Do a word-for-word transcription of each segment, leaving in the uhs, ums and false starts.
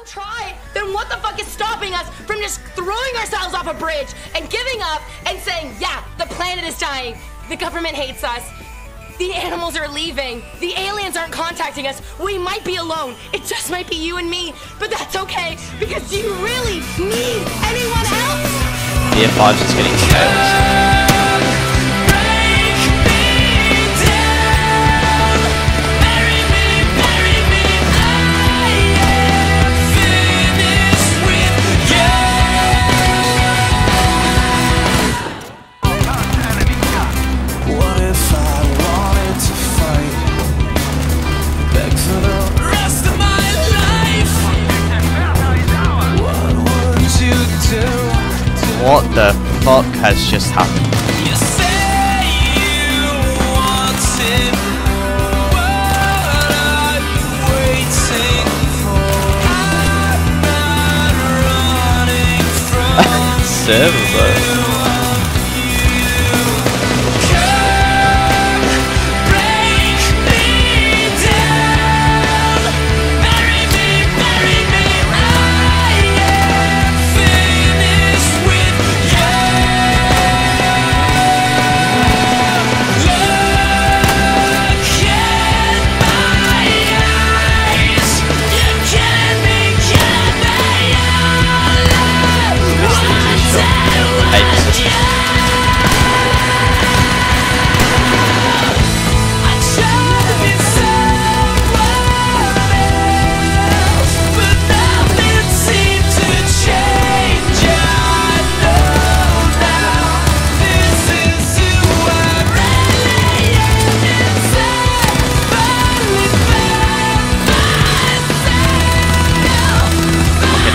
don't try, then what the fuck is stopping us from just throwing ourselves off a bridge and giving up and saying, yeah, the planet is dying, the government hates us, the animals are leaving, the aliens aren't contacting us, we might be alone, it just might be you and me, but that's okay, because do you really need anyone else? The apology is getting tired. What the fuck has just happened? You say you want it, but I'm waiting for. I'm not running from server. Come, break me down, bury me, bury me. I am finished.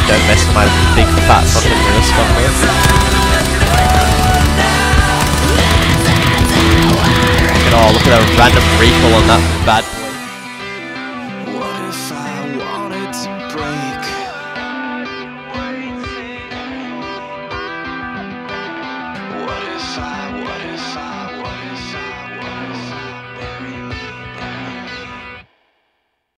Don't mess with my big fat fucking wrist on me. Look at all, look at that random recall on that bad.